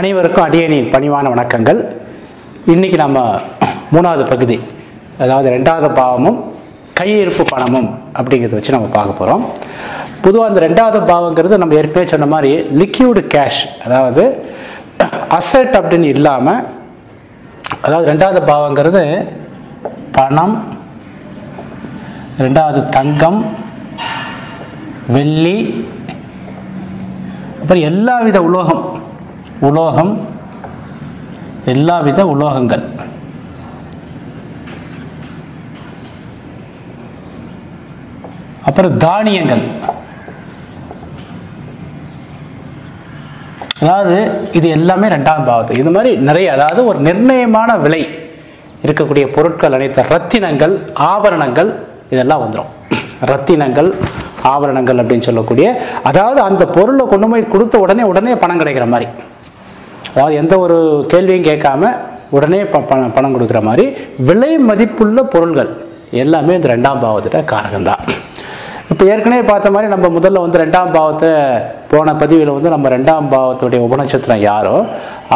அனைவருக்கும் அடியனின் பணிவான வணக்கங்கள். இன்றைக்கி நம்ம மூணாவது பகுதி, அதாவது ரெண்டாவது பாவமும் கையிருப்பு பணமும் அப்படிங்கிறத வச்சு நம்ம பார்க்க போகிறோம். பொதுவாக அந்த ரெண்டாவது பாவங்கிறது நம்ம ஏற்கனவே சொன்ன மாதிரி லிக்யூடு கேஷ், அதாவது அசெட் அப்படின்னு இல்லாமல், அதாவது ரெண்டாவது பாவங்கிறது பணம், ரெண்டாவது தங்கம், வெள்ளி, அப்புறம் எல்லாவித உலோகம் எல்லாவித உலோகங்கள், அப்புறம் தானியங்கள். அதாவது இது எல்லாமே ரெண்டாம் பாவத்துக்கு. இது மாதிரி நிறைய, அதாவது ஒரு நிர்ணயமான விலை இருக்கக்கூடிய பொருட்கள் அனைத்து, ரத்தினங்கள், ஆபரணங்கள், இதெல்லாம் வந்துடும். ரத்தினங்கள், ஆபரணங்கள் அப்படின்னு சொல்லக்கூடிய, அதாவது அந்த பொருளை கொண்டு போய் கொடுத்த உடனே பணம் கிடைக்கிற மாதிரி, அதாவது எந்த ஒரு கேள்வியும் கேட்காம உடனே பணம் கொடுக்குற மாதிரி விலை மதிப்புள்ள பொருள்கள் எல்லாமே இந்த ரெண்டாம் பாவத்திட்ட காரகம்தான். இப்போ ஏற்கனவே பார்த்த மாதிரி நம்ம முதல்ல வந்து ரெண்டாம் பாவத்தை போன பதிவில் வந்து நம்ம ரெண்டாம் பாவத்துடைய உபநட்சத்திரம் யாரோ,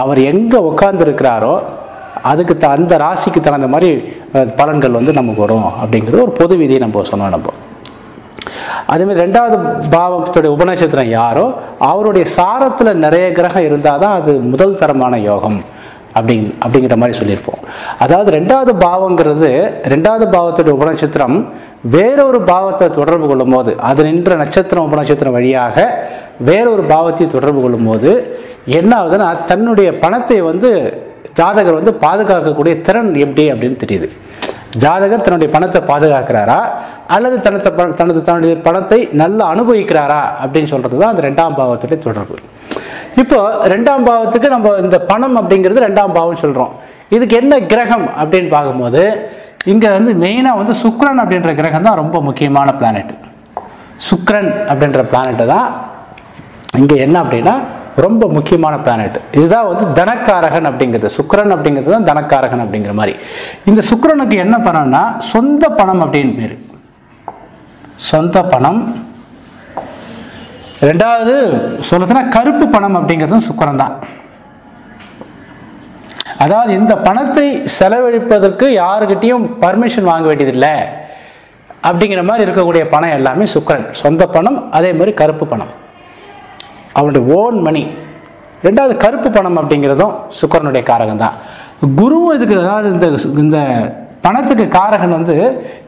அவர் எங்கே உட்கார்ந்துருக்கிறாரோ அதுக்கு அந்த ராசிக்கு தகுந்த மாதிரி பலன்கள் வந்து நமக்கு வரும் அப்படிங்கிறது ஒரு பொது விதியை நம்ம சொன்னோம். நம்ம அதேமாதிரி ரெண்டாவது பாவத்துடைய உபநட்சத்திரம் யாரோ அவருடைய சாரத்தில் நிறைய கிரகம் இருந்தால் தான் அது முதல் தரமான யோகம் அப்படிங்கிற மாதிரி சொல்லியிருப்போம். அதாவது ரெண்டாவது பாவத்துடைய உபநட்சத்திரம் வேறொரு பாவத்தை தொடர்பு கொள்ளும் போது, அது நின்ற நட்சத்திரம் உபநட்சத்திரம் வழியாக வேறொரு பாவத்தை தொடர்பு கொள்ளும் போது என்ன ஆகுதுன்னா, தன்னுடைய பணத்தை வந்து ஜாதகர் வந்து பாதுகாக்கக்கூடிய திறன் எப்படி அப்படின்னு தெரியுது. ஜாதகர் தன்னுடைய பணத்தை பாதுகாக்கிறாரா அல்லது தன்னுடைய பணத்தை நல்லா அனுபவிக்கிறாரா அப்படின்னு சொல்கிறது தான் அந்த ரெண்டாம் பாவத்துடைய தொடர்பு. இப்போ ரெண்டாம் பாவத்துக்கு நம்ம இந்த பணம் அப்படிங்கிறது ரெண்டாம் பாவம்னு சொல்கிறோம். இதுக்கு என்ன கிரகம் அப்படின்னு பார்க்கும்போது, இங்கே வந்து மெயினாக வந்து சுக்கிரன் அப்படின்ற கிரகம் தான் ரொம்ப முக்கியமான பிளானெட். சுக்கிரன் அப்படின்ற பிளானெட்டு தான் இங்கே என்ன அப்படின்னா ரொம்ப முக்கியமான பிளானெட். இதுதான் வந்து தனக்காரகன் அப்படிங்கிறது. சுக்கிரன் அப்படிங்கிறது தான் தனக்காரகன் அப்படிங்கிற மாதிரி. இந்த சுக்கிரனுக்கு என்ன பணம்னா சொந்த பணம் அப்படின்னு பேர். சொந்த பணம், ரெண்டாவது சொல்லுதுன்னா கருப்பு பணம் அப்படிங்கிறது சுக்கிரன் தான். அதாவது இந்த பணத்தை செலவழிப்பதற்கு யாருக்கிட்டையும் பர்மிஷன் வாங்க வேண்டியதில்லை அப்படிங்கிற மாதிரி இருக்கக்கூடிய பணம் எல்லாமே சுக்கிரன். சொந்த பணம், அதே மாதிரி கருப்பு பணம், அவனுடைய ஓன் மணி. ரெண்டாவது கருப்பு பணம் அப்படிங்கிறதும் சுக்கிரனுடைய காரகம் தான். குருவும் இதுக்கு, அதாவது இந்த பணத்துக்கு காரகன் வந்து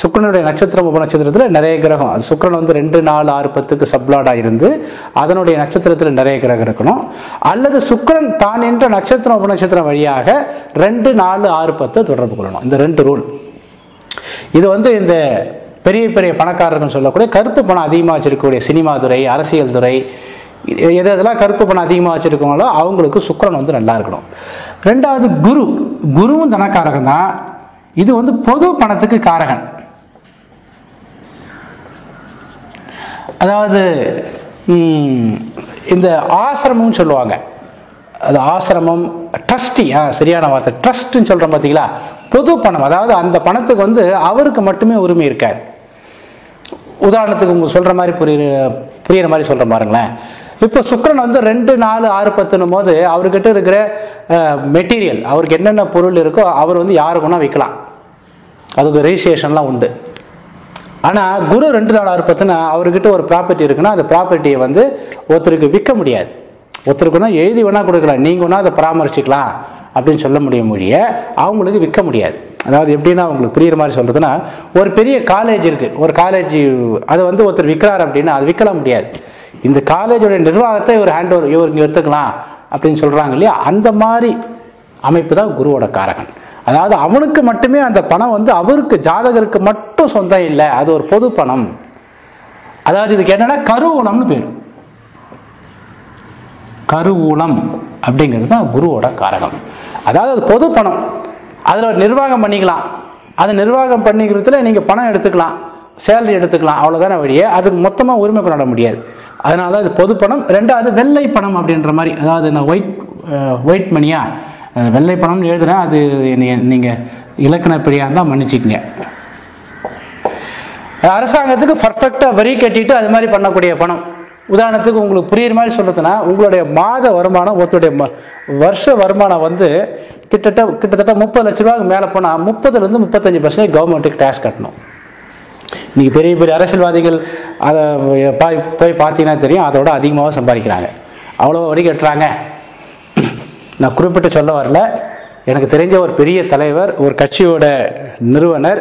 சுக்கிரனுடைய நட்சத்திரம் உபநட்சத்திரத்தில் நிறைய கிரகம், அது சுக்கிரன் வந்து 2, 4, 6, 10 சப்லாடாக இருந்து அதனுடைய நட்சத்திரத்தில் நிறைய கிரகம் இருக்கணும், அல்லது சுக்கிரன் தான் என்ற நட்சத்திரம் உபநட்சத்திரம் வழியாக 2, 4, 6, 10 தொடர்பு கொள்ளணும். இந்த 2 ரூல். இது வந்து இந்த பெரிய பெரிய பணக்காரர்கள் சொல்லக்கூடிய கருப்பு பணம் அதிகமாக வச்சிருக்கக்கூடிய சினிமா துறை, அரசியல் துறை, எதெல்லாம் கருப்பு பணம் அதிகமாக வச்சுருக்கவங்களோ அவங்களுக்கு சுக்கிரன் வந்து நல்லா இருக்கணும். ரெண்டாவது குருவும் தனக்காரகம் தான். இது வந்து பொது பணத்துக்கு காரகன். அதாவது இந்த ஆசிரமம்னு சொல்லுவாங்க, அது ஆசிரமம், ட்ரஸ்டி, சரியான வார்த்தை ட்ரஸ்ட்ன்னு சொல்கிறோம் பார்த்தீங்களா. பொது பணம், அதாவது அந்த பணத்துக்கு வந்து அவருக்கு மட்டுமே உரிமை இருக்காது. உதாரணத்துக்கு உங்களுக்கு சொல்கிற மாதிரி புரியிற மாதிரி சொல்கிற பாருங்களேன். இப்போ சுக்கிரன் வந்து 2, 4, 6, 10 போது அவர்கிட்ட இருக்கிற மெட்டீரியல், அவருக்கு என்னென்ன பொருள் இருக்கோ அவர் வந்து யாருக்குன்னா விற்கலாம், அதுக்கு ரெஜிஸ்ட்ரேஷன்லாம் உண்டு. ஆனால் குரு 2, 4, 6, 10 அவர்கிட்ட ஒரு ப்ராப்பர்ட்டி இருக்குன்னா அந்த ப்ராப்பர்ட்டியை வந்து ஒருத்தருக்கு விற்க முடியாது. ஒருத்தருக்குன்னா எழுதி வேணால் கொடுக்கலாம், நீங்கள் வேணால் அதை பராமரிச்சிக்கலாம் அப்படின்னு சொல்ல முடியும் மொழிய, அவங்களுக்கு விற்க முடியாது. அதாவது எப்படின்னா அவங்களுக்கு புரிகிற மாதிரி சொல்கிறதுனா, ஒரு பெரிய காலேஜ் இருக்குது, ஒரு காலேஜ் அதை வந்து ஒருத்தர் விற்கிறார் அப்படின்னா அது விற்கலாம் முடியாது. இந்த காலேஜோடைய நிர்வாகத்தை இவர் இவர் எடுத்துக்கலாம் அப்படின்னு சொல்கிறாங்க இல்லையா, அந்த மாதிரி அமைப்பு தான் குருவோட காரகன். அதாவது அவனுக்கு மட்டுமே அந்த பணம் வந்து அவருக்கு ஜாதகருக்கு மட்டும் சொந்தம் இல்லை, அது ஒரு பொது பணம். அதாவது இதுக்கு என்னென்னா கருவூலம்னு பேர். கருவூலம் அப்படிங்கிறது தான் குருவோட காரகம். அதாவது அது பொது பணம், அதில் நிர்வாகம் பண்ணிக்கலாம். அது நிர்வாகம் பண்ணிக்கிறதுல நீங்கள் பணம் எடுத்துக்கலாம், சேலரி எடுத்துக்கலாம், அவ்வளோதான வழியே. அதுக்கு மொத்தமாக உரிமை கொண்டாட முடியாது. அதனால தான் இது பொதுப்பணம். ரெண்டாவது வெள்ளை பணம் அப்படின்ற மாதிரி, அதாவது இந்த ஒயிட் மணியா வெள்ளை பணம்னு எழுதுகிறேன், அது நீங்கள் இலக்கண பிரியான்னு தான் மன்னிச்சிக்கங்க. அரசாங்கத்துக்கு பர்ஃபெக்டாக வரி கட்டிட்டு அது மாதிரி பண்ணக்கூடிய பணம். உதாரணத்துக்கு உங்களுக்கு புரியுற மாதிரி சொல்கிறதுனா, உங்களுடைய மாத வருமானம் ஒருத்தருடைய வருஷ வருமானம் வந்து கிட்டத்தட்ட 30 லட்ச ரூபாய்க்கு மேலே போனால் 30-35% கவர்மெண்ட்டுக்கு டேக்ஸ் கட்டணும். இன்றைக்கி பெரிய பெரிய அரசியல்வாதிகள் அதை போய் பார்த்தீங்கன்னா தெரியும், அதோட அதிகமாக சம்பாதிக்கிறாங்க, அவ்வளோ வரி கட்டுறாங்க. நான் குறிப்பிட்டு சொல்ல வரல, எனக்கு தெரிஞ்ச ஒரு பெரிய தலைவர், ஒரு கட்சியோட நிறுவனர்,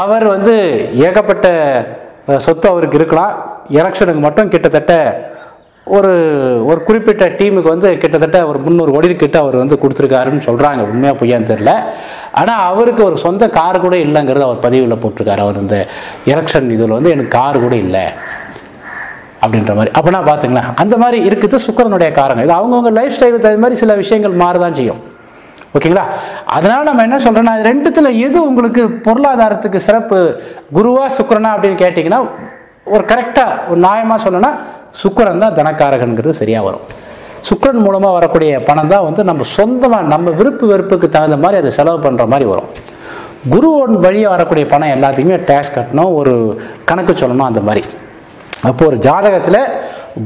அவர் வந்து ஏகப்பட்ட சொத்து அவருக்கு இருக்கலாம். எலெக்ஷனுக்கு மட்டும் கிட்டத்தட்ட ஒரு குறிப்பிட்ட டீமுக்கு வந்து கிட்டத்தட்ட ஒரு 300 கோடி கிட்ட அவர் வந்து கொடுத்துருக்காருன்னு சொல்கிறாங்க. உண்மையாக பொய்யான்னு தெரில. ஆனால் அவருக்கு ஒரு சொந்த கார் கூட இல்லைங்கிறது அவர் பதிவில் போட்டிருக்காரு. அவர் இந்த எலெக்ஷன் இதில் வந்து எனக்கு கார் கூட இல்லை அப்படின்ற மாதிரி. அப்படின்னா பார்த்துங்களேன், அந்த மாதிரி இருக்குது சுக்கரனுடைய காரங்க. இது அவங்கவுங்க லைஃப் ஸ்டைலுக்கு தகுந்த மாதிரி சில விஷயங்கள் மாறதான் செய்யும். ஓகேங்களா? அதனால் நம்ம என்ன சொல்கிறோன்னா, ரெண்டுத்தில் எது உங்களுக்கு பொருளாதாரத்துக்கு சிறப்பு, குருவா சுக்கரனா அப்படின்னு கேட்டிங்கன்னா, ஒரு கரெக்டாக ஒரு நியாயமாக சொல்லணும்னா சுக்கரன் தான் தனக்காரகங்கிறது சரியாக வரும். சுக்கரன் மூலமாக வரக்கூடிய பணம் தான் வந்து நம்ம சொந்தமாக நம்ம விருப்பு வெறுப்புக்கு தகுந்த மாதிரி அதை செலவு பண்ணுற மாதிரி வரும். குருவோட வழியாக வரக்கூடிய பணம் எல்லாத்தையுமே டேக்ஸ் கட்டணும், ஒரு கணக்கு சொல்லணும், அந்த மாதிரி. அப்போது ஒரு ஜாதகத்தில்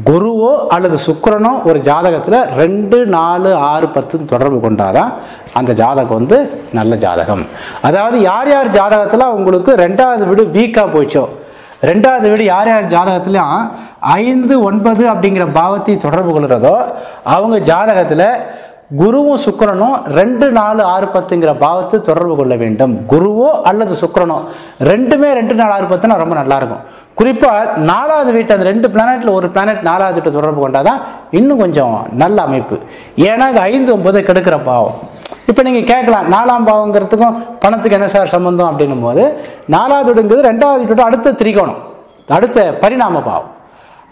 குருவோ அல்லது சுக்கிரனோ ஒரு ஜாதகத்தில் 2, 4, 6, 10 தொடர்பு கொண்டாதான் அந்த ஜாதகம் வந்து நல்ல ஜாதகம். அதாவது யார் யார் ஜாதகத்தில் உங்களுக்கு 2வது வீடு வீக்காக போயிச்சோ, 2வது வீடு யார் யார் ஜாதகத்திலையும் 5, 9 அப்படிங்கிற பாவத்தை தொடர்பு கொள்கிறதோ, அவங்க ஜாதகத்தில் குருவும் சுக்கிரனும் 2, 4, 6, 10ங்கிற பாவத்தை தொடர்பு கொள்ள வேண்டும். குருவோ அல்லது சுக்கிரனோ ரெண்டுமே 2, 4, 6, 10னா ரொம்ப நல்லாயிருக்கும். குறிப்பாக 4வது வீட்டை, அந்த 2 பிளானட்டில் ஒரு பிளானட் 4வது வீட்டை தொடர்பு கொண்டாதான் இன்னும் கொஞ்சம் நல்ல அமைப்பு. ஏன்னா இது 5, 9 கெடுக்கிற பாவம். இப்போ நீங்கள் கேட்கலாம், 4ஆம் பாவங்கிறதுக்கும் பணத்துக்கு என்ன சார் சம்பந்தம் அப்படின்னும் போது, 4வது வீடுங்கிறது 2வது வீட்டோட அடுத்த திரிகோணம், அடுத்த பரிணாம பாவம்.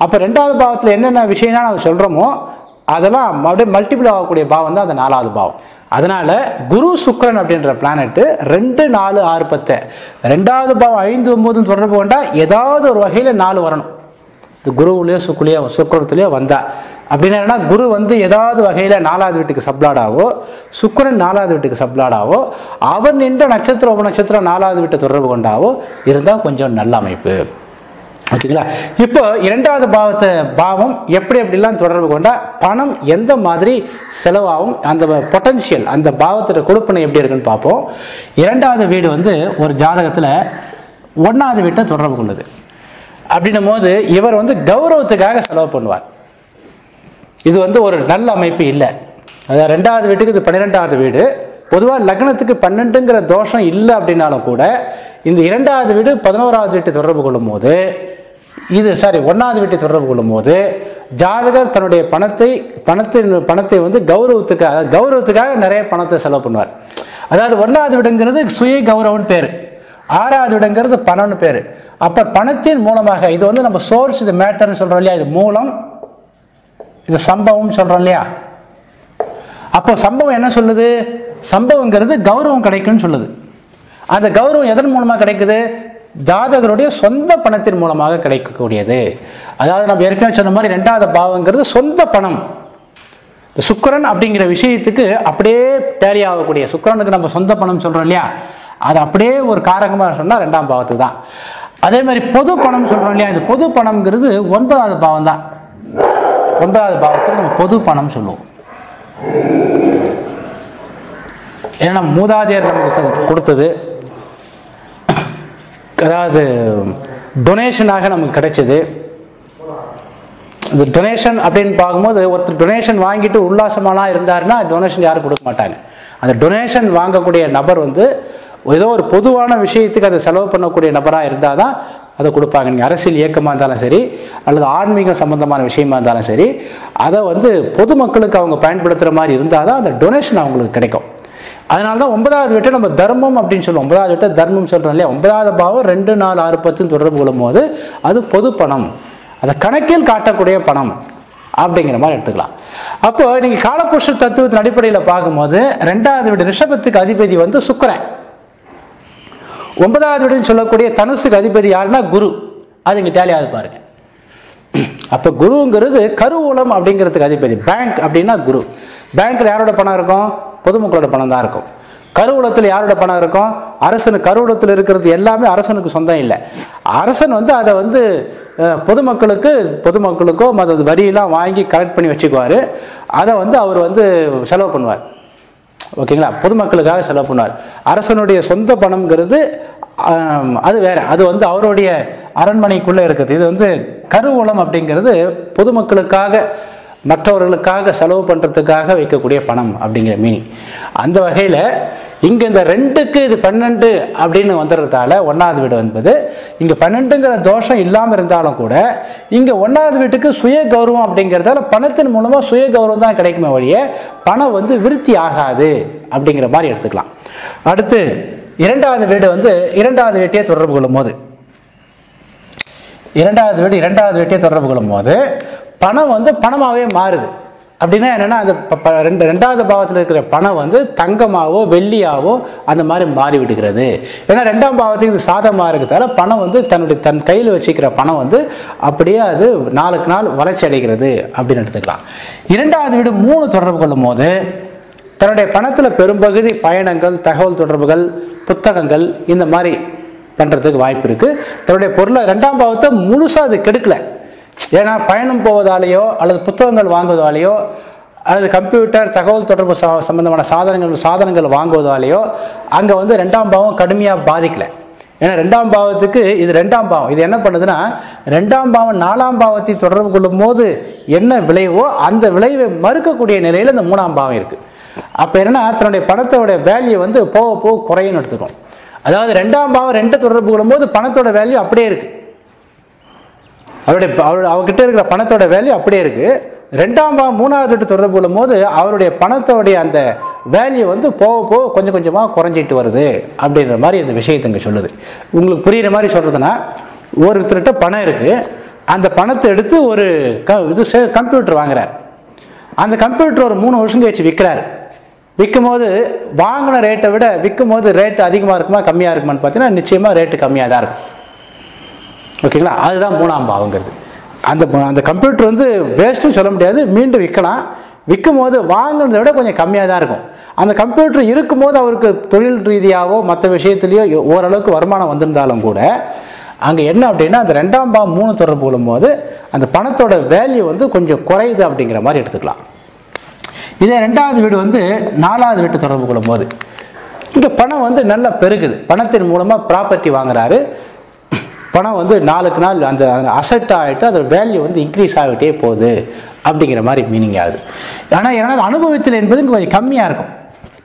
அப்போ 2வது பாவத்தில் என்னென்ன விஷயம்னா நம்ம சொல்கிறோமோ அதெல்லாம் அப்படியே மல்டிபிள் ஆகக்கூடிய பாவம் தான் அந்த 4வது பாவம். அதனால் குரு சுக்கிரன் அப்படின்ற பிளானெட்டு 2, 4, 6, 10 2வது பாவம் 5, 9 தொடர்பு கொண்டா ஏதாவது ஒரு வகையில் 4 வரணும். இது குருவிலையோ சுக்கிரத்துலையோ வந்தா அப்படின்னு என்னன்னா, குரு வந்து ஏதாவது வகையில் 4வது வீட்டுக்கு சப்ளாடாவோ, சுக்கிரன் 4வது வீட்டுக்கு சப்ளாடாவோ, அவன் நின்ற நட்சத்திரம் உபநட்சத்திரம் 4வது வீட்டை தொடர்பு கொண்டாவோ இருந்தால் கொஞ்சம் நல்ல அமைப்பு. ஓகேங்களா? இப்போ 2வது பாவம் எப்படிலாம் தொடர்பு கொண்டா பணம் எந்த மாதிரி செலவாகும், அந்த பொட்டன்ஷியல், அந்த பாவத்தோட கொடுப்பனை எப்படி இருக்குன்னு பார்ப்போம். 2வது வீடு வந்து ஒரு ஜாதகத்தில் 1வது வீட்டை தொடர்பு கொள்ளுது அப்படின்னும் போது, இவர் வந்து கௌரவத்துக்காக செலவு பண்ணுவார். இது வந்து ஒரு நல்ல அமைப்பு இல்லை. அதாவது 2வது வீட்டுக்கு இது 12வது வீடு. பொதுவாக லக்னத்துக்கு 12ங்கிற தோஷம் இல்லை அப்படின்னாலும் கூட, இந்த 2வது வீடு 11வது வீட்டை தொடர்பு கொள்ளும் போது, இது 1வது வீட்டை தொடர்பு கொள்ளும் போது, ஜாதகர் தன்னுடைய பணத்தை வந்து கௌரவத்துக்காக நிறைய பணத்தை செலவு பண்ணுவார். அதாவது 1வது வீடுங்கிறது சுய கௌரவம்னு பேர், 6வது வீடுங்கிறது பணம்னு பேர். அப்போ பணத்தின் மூலமாக இது வந்து நம்ம சோர்ஸ், இது மேட்டர்னு சொல்கிறோம் இல்லையா, இது மூலம், இது சம்பவம்னு சொல்கிறோம் இல்லையா. அப்போ சம்பவம் என்ன சொல்லுது? சம்பவங்கிறது கௌரவம் கிடைக்கும்னு சொல்லுது. அந்த கௌரவம் எதன் மூலமாக கிடைக்குது? ஜாதகருடைய சொந்த பணத்தின் மூலமாக கிடைக்கக்கூடியது. அதாவது நம்ம ஏற்கனவே சொன்ன மாதிரி 2வது பாவங்கிறது சொந்த பணம். சுக்கிரன் அப்படிங்கிற விஷயத்துக்கு அப்படியே டேலி ஆகக்கூடிய, சுக்கிரனுக்கு நம்ம சொந்த பணம் சொல்கிறோம் இல்லையா, அது அப்படியே ஒரு காரகமாக சொன்னால் 2ஆம் பாவத்துக்கு தான். அதே மாதிரி பொது பணம் சொல்கிறோம் இல்லையா, இந்த பொது பணம்ங்கிறது 9வது பாவம் தான். 9வது பாவத்துக்கு நம்ம பொது பணம் சொல்லுவோம். ஏன்னா மூதாதையர் நமக்கு கொடுத்தது, அதாவது டொனேஷனாக நமக்கு கிடைச்சது. இந்த டொனேஷன் அப்படின்னு பார்க்கும்போது, ஒருத்தர் டொனேஷன் வாங்கிட்டு உல்லாசமாலாம் இருந்தாருன்னா டொனேஷன் யாரும் கொடுக்க மாட்டாங்க. அந்த டொனேஷன் வாங்கக்கூடிய நபர் வந்து ஏதோ ஒரு பொதுவான விஷயத்துக்கு அதை செலவு பண்ணக்கூடிய நபராக இருந்தால் தான் அதை கொடுப்பாங்க. நீங்கள் அரசியல் இயக்கமாக இருந்தாலும் சரி, அல்லது ஆன்மீக சம்பந்தமான விஷயமா இருந்தாலும் சரி, அதை வந்து பொதுமக்களுக்கு அவங்க பயன்படுத்துகிற மாதிரி இருந்தால் தான் அந்த டொனேஷன் அவங்களுக்கு கிடைக்கும். அதனால தான் 9வது வீட்டை நம்ம தர்மம் அப்படின்னு சொல்லுவோம். 9வது வீட்டை தர்மம் சொல்கிறோம் இல்லையா. 9வது பாவம் 2, 4, 6, 10 தொடர்பு கொள்ளும் போது அது பொது பணம், அதை கணக்கில் காட்டக்கூடிய பணம். அப்படிங்கிற மாதிரி எடுத்துக்கலாம். அப்போ நீங்கள் காலபுருஷ தத்துவத்தின் அடிப்படையில் பார்க்கும்போது ரெண்டாவது வீடு ரிஷபத்துக்கு அதிபதி வந்து சுக்கிரன், ஒன்பதாவது வீடுன்னு சொல்லக்கூடிய தனுசுக்கு அதிபதி யாருன்னா குரு. அது இங்கே டேலியாது பாருங்க. அப்போ குருங்கிறது கருவூலம் அப்படிங்கிறதுக்கு அதிபதி. பேங்க் அப்படின்னா குரு. பேங்க்கில் யாரோட பணம் இருக்கும்? பொதுமக்களோட பணம் தான் இருக்கும். கருவூலத்தில் யாரோட பணம் இருக்கும்? அரசனு. கருவூலத்தில் இருக்கிறது எல்லாமே அரசனுக்கு சொந்தம் இல்லை. அரசன் வந்து அதை வந்து பொதுமக்களுக்கோ மற்ற வரியெல்லாம் வாங்கி கலெக்ட் பண்ணி வச்சுக்குவார். அதை வந்து அவர் வந்து செலவு பண்ணுவார். ஓகேங்களா, பொதுமக்களுக்காக செலவு பண்ணுவார். அரசனுடைய சொந்த பணம்ங்கிறது அது வேற, அது வந்து அவருடைய அரண்மனைக்குள்ளே இருக்குது. இது வந்து கருவூலம் அப்படிங்கிறது பொதுமக்களுக்காக மற்றவர்களுக்காக செலவு பண்ணுறதுக்காக வைக்கக்கூடிய பணம் அப்படிங்கிற மீனிங். அந்த வகையில் இங்கே இந்த ரெண்டுக்கு இது 12 அப்படின்னு வந்துடுறதால ஒன்றாவது வீடு வந்தது. இங்கே 12ங்கிற தோஷம் இல்லாமல் இருந்தாலும் கூட இங்கே ஒன்றாவது வீட்டுக்கு சுய கௌரவம் அப்படிங்கிறதால பணத்தின் மூலமாக சுய கௌரவம் தான் கிடைக்குமே ஒழிய பணம் வந்து விருத்தி ஆகாது அப்படிங்கிற மாதிரி எடுத்துக்கலாம். அடுத்து இரண்டாவது வீடு வந்து இரண்டாவது வீட்டையே தொடர்பு கொள்ளும் போது பணம் வந்து பணமாகவே மாறுது. அப்படின்னா என்னென்னா அந்த ரெண்டாவது பாவத்தில் இருக்கிற பணம் வந்து தங்கமாகவோ வெள்ளியாகவோ அந்த மாதிரி மாறி விடுகிறது. ஏன்னா ரெண்டாம் பாவத்துக்கு இது சாதகமாக இருக்கிறதால பணம் வந்து தன் கையில் வச்சுக்கிற பணம் வந்து அப்படியே அது நாளுக்கு நாள் வளர்ச்சி அடைகிறது அப்படின்னு எடுத்துக்கலாம். இரண்டாவது வீடு 3 தொடர்பு கொள்ளும் போது தன்னுடைய பணத்தில் பெரும்பகுதி பயணங்கள், தகவல் தொடர்புகள், புத்தகங்கள் இந்த மாதிரி பண்ணுறதுக்கு வாய்ப்பு இருக்குது. தன்னுடைய பொருளை ரெண்டாம் பாவத்தை முழுசாக அது கெடுக்கலை. ஏன்னா பயணம் போவதாலேயோ அல்லது புத்தகங்கள் வாங்குவதாலேயோ அல்லது கம்ப்யூட்டர் தகவல் தொடர்பு சம்பந்தமான சாதனங்கள் வாங்குவதாலேயோ அங்கே வந்து ரெண்டாம் பாவம் கடுமையாக பாதிக்கலை. ஏன்னா ரெண்டாம் பாவத்துக்கு இது ரெண்டாம் பாவம் இது என்ன பண்ணுதுன்னா ரெண்டாம் பாவம் நாலாம் பாவத்தை தொடர்பு கொள்ளும் போது என்ன விளைவோ அந்த விளைவை மறுக்கக்கூடிய நிலையில் இந்த மூணாம் பாவம் இருக்குது. அப்போ என்னன்னா தன்னுடைய பணத்தோட வேல்யூ வந்து போக போக குறையுன்னு எடுத்துக்கும். அதாவது ரெண்டாம் பாவம் ரெண்டை தொடர்பு கொள்ளும் போது பணத்தோட வேல்யூ அப்படியே இருக்குது. அவர்கிட்ட இருக்கிற பணத்தோட வேல்யூ அப்படியே இருக்குது. ரெண்டாம் பாவம் மூணாவது வீட்டு தொடர்பு கொள்ளும் போது அவருடைய பணத்தோடைய அந்த வேல்யூ வந்து போக போக கொஞ்சம் கொஞ்சமாக குறைஞ்சிட்டு வருது அப்படின்ற மாதிரி இந்த விஷயத்தை இங்கே சொல்லுது. உங்களுக்கு புரிகிற மாதிரி சொல்கிறதுனா ஒருத்தர்கிட்ட பணம் இருக்குது, அந்த பணத்தை எடுத்து ஒரு கம்ப்யூட்டர் வாங்குறார். அந்த கம்ப்யூட்டர் ஒரு 3 வருஷம் கழிச்சு விற்கிறார். விற்கும்போது வாங்கின ரேட்டை விட விற்கும்போது ரேட்டு அதிகமாக இருக்குமா கம்மியாக இருக்குமான்னு பார்த்தீங்கன்னா நிச்சயமாக ரேட்டு கம்மியாக தான் இருக்கும். ஓகேங்களா, அதுதான் மூணாம் பாவங்கிறது. அந்த கம்ப்யூட்டர் வந்து வேஸ்ட்டும் சொல்ல முடியாது, மீண்டும் விற்கலாம். விற்கும் போது வாங்கினதை விட கொஞ்சம் கம்மியாக தான் இருக்கும். அந்த கம்ப்யூட்டர் இருக்கும்போது அவருக்கு தொழில் ரீதியாகவோ மற்ற விஷயத்துலேயோ ஓரளவுக்கு வருமானம் வந்திருந்தாலும் கூட அங்கே என்ன அப்படின்னா அந்த ரெண்டாம் பாவம் 3 தொடர்பு கொள்ளும் போது அந்த பணத்தோட வேல்யூ வந்து கொஞ்சம் குறையுது அப்படிங்கிற மாதிரி எடுத்துக்கலாம். இதே ரெண்டாவது வீடு வந்து நாலாவது வீட்டு தொடர்பு கொள்ளும் போது இங்கே பணம் வந்து நல்லா பெருகுது. பணத்தின் மூலமாக ப்ராப்பர்ட்டி வாங்குறாரு. பணம் வந்து நாளுக்கு நாள் அந்த அசட் ஆகிட்டு அதோட வேல்யூ வந்து இன்க்ரீஸ் ஆகிட்டே போகுது அப்படிங்கிற மாதிரி மீனிங் ஆகுது. ஆனால் ஏன்னா அனுபவத்தில் என்பது கொஞ்சம் கம்மியாக இருக்கும்.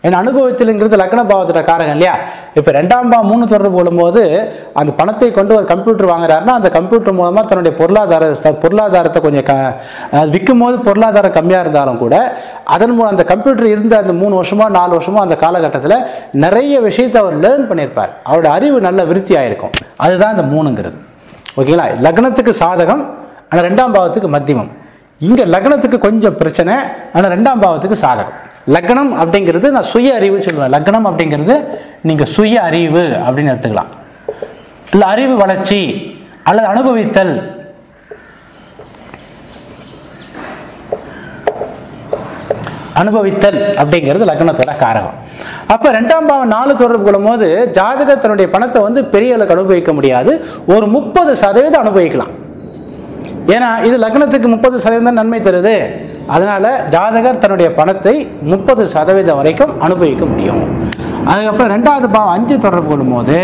ஏன்னா அனுபவத்தில்ங்கிறது லக்ன பாவத்தோட காரகம் இல்லையா. இப்போ ரெண்டாம் பாவம் 3 தொடர்பு கொள்ளும்போது அந்த பணத்தை கொண்டு ஒரு கம்ப்யூட்டர் வாங்குறாருன்னா அந்த கம்ப்யூட்டர் மூலமாக தன்னுடைய பொருளாதாரத்தை கொஞ்சம் விற்கும் போது பொருளாதாரம் கம்மியாக இருந்தாலும் கூட அதன் மூலம் அந்த கம்ப்யூட்டர் இருந்த அந்த 3 வருஷமோ 4 வருஷமோ அந்த காலகட்டத்தில் நிறைய விஷயத்தை அவர் லேர்ன் பண்ணியிருப்பார். அவரோட அறிவு நல்ல விருத்தி ஆகிருக்கும். அதுதான் இந்த 3ங்கிறது. ஓகேங்களா, லக்னத்துக்கு சாதகம் ஆனால் ரெண்டாம் பாவத்துக்கு மத்தியமம். இங்கே லக்னத்துக்கு கொஞ்சம் பிரச்சனை ஆனால் ரெண்டாம் பாவத்துக்கு சாதகம். லக்னம் அப்படிங்கிறது நான் சுய அறிவுன்னு சொல்லுவேன். லக்னம் அப்படிங்கிறது நீங்கள் சுய அறிவு அப்படின்னு எடுத்துக்கலாம், இல்லை அறிவு வளர்ச்சி அல்லது அனுபவித்தல். அப்படிங்கிறது லக்னத்தோட காரகம். அப்போ ரெண்டாம் பாவம் 4 தொடர்பு கொள்ளும் போது ஜாதகத்தினுடைய பணத்தை வந்து பெரிய அளவுக்கு அனுபவிக்க முடியாது. ஒரு 30% அனுபவிக்கலாம். ஏன்னா இது லக்னத்துக்கு 30% நன்மை தருது. அதனால ஜாதகர் தன்னுடைய பணத்தை 30% வரைக்கும் அனுபவிக்க முடியும். அதுக்கப்புறம் ரெண்டாவது பாவம் 5 தொடர்பு கொள்ளும் போது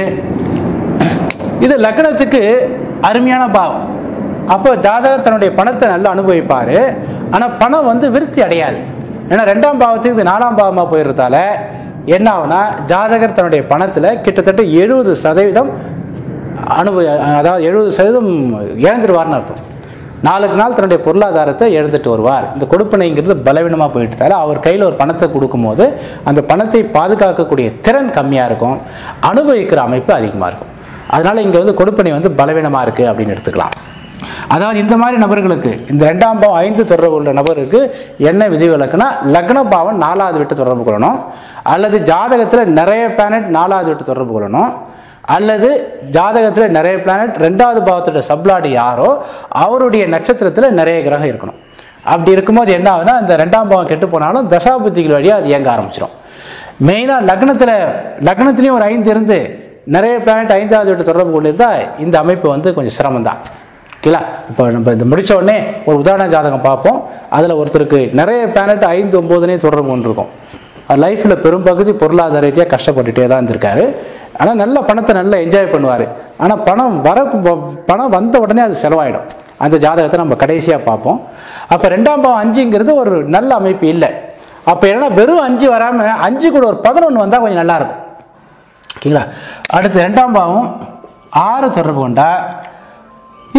இது லக்னத்துக்கு அருமையான பாவம். அப்போ ஜாதகர் தன்னுடைய பணத்தை நல்லா அனுபவிப்பார். ஆனால் பணம் வந்து விருத்தி அடையாது. ஏன்னா ரெண்டாம் பாவத்துக்கு இது நாலாம் பாவமாக போயிடுறதால என்ன ஆகுனா ஜாதகர் தன்னுடைய பணத்தில் கிட்டத்தட்ட 70% அதாவது 70% இறந்துடுவார்னு அர்த்தம். நாளுக்கு நாள் தன்னுடைய பொருளாதாரத்தை எழுந்துட்டு வருவார். இந்த கொடுப்பனைங்கிறது பலவீனமாக போயிட்டுதால அவர் கையில் ஒரு பணத்தை கொடுக்கும்போது அந்த பணத்தை பாதுகாக்கக்கூடிய திறன் கம்மியாக இருக்கும், அனுபவிக்கிற அமைப்பு அதிகமாக இருக்கும். அதனால் இங்கே வந்து கொடுப்பனை வந்து பலவீனமாக இருக்குது அப்படின்னு எடுத்துக்கலாம். அதாவது இந்த மாதிரி நபர்களுக்கு இந்த ரெண்டாம் பாவம் 5 தொடர்பு உள்ள நபருக்கு என்ன விதிவிலக்குனா லக்ன பாவம் 4வது வீட்டு தொடர்பு கொள்ளணும் அல்லது ஜாதகத்தில் நிறைய பிளானட் 4வது வீட்டு தொடர்பு கொள்ளணும் அல்லது ஜாதகத்தில் நிறைய பிளானட் 2வது பாவத்தோட சப்லாடி யாரோ அவருடைய நட்சத்திரத்தில் நிறைய கிரகம் இருக்கணும். அப்படி இருக்கும்போது என்ன ஆகுதுன்னா இந்த ரெண்டாம் பாவம் கெட்டு போனாலும் தசாபுத்திகள் வழியாக அது இயங்க ஆரம்பிச்சிடும். மெயினாக லக்னத்துலேயும் ஒரு 5 இருந்து நிறைய பிளானட் 5வது வீட்டு தொடர்பு கொண்டிருந்தால் இந்த அமைப்பு வந்து கொஞ்சம் சிரமம்தான். ஓகேங்களா, இப்போ நம்ம இது முடித்த உடனே ஒரு உதாரண ஜாதகம் பார்ப்போம். அதில் ஒருத்தருக்கு நிறைய பிளானட் 5, 9 தொடர்பு கொண்டிருக்கும். லைஃப்பில் பெரும்பகுதி பொருளாதார ரீதியாக கஷ்டப்பட்டுகிட்டே தான் இருந்திருக்காரு. ஆனால் நல்ல பணத்தை நல்லா என்ஜாய் பண்ணுவார். ஆனால் பணம் வந்த உடனே அது செலவாயிடும். அந்த ஜாதகத்தை நம்ம கடைசியாக பார்ப்போம். அப்போ 2வது பாவம் 5ங்கிறது ஒரு நல்ல அமைப்பு இல்லை. அப்போ என்னன்னா வெறும் 5 வராமல் 5 கூட ஒரு 11 வந்தால் கொஞ்சம் நல்லாயிருக்கும். ஓகேங்களா, அடுத்து 2வது பாவம் 6 தொடர்பு கொண்டா